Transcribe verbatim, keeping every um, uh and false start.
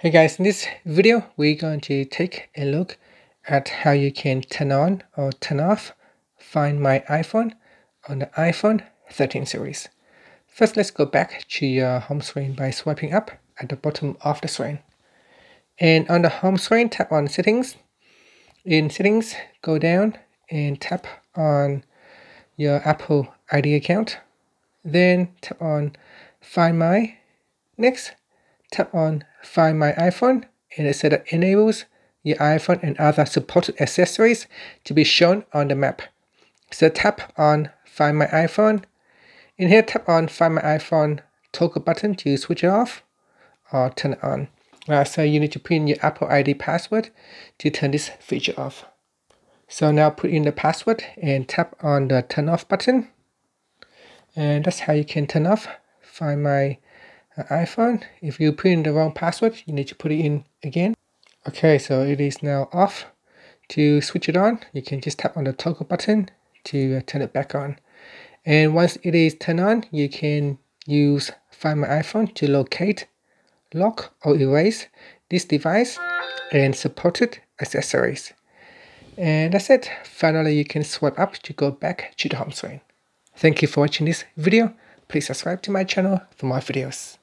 Hey guys, in this video, we're going to take a look at how you can turn on or turn off Find My iPhone on the iPhone thirteen series. First, let's go back to your home screen by swiping up at the bottom of the screen. And on the home screen, tap on Settings. In Settings, go down and tap on your Apple I D account. Then tap on Find My. Next, tap on Find My iPhone, and it says that enables your iPhone and other supported accessories to be shown on the map. So tap on Find My iPhone. In here, tap on Find My iPhone toggle button to switch it off or turn it on. Uh, so you need to put in your Apple I D password to turn this feature off. So now put in the password and tap on the turn off button. And that's how you can turn off Find My iPhone. If you put in the wrong password, you need to put it in again. Okay, so it is now off. To switch it on, you can just tap on the toggle button to turn it back on. And once it is turned on, you can use Find My iPhone to locate, lock, or erase this device and supported accessories. And that's it. Finally, you can swipe up to go back to the home screen. Thank you for watching this video. Please subscribe to my channel for more videos.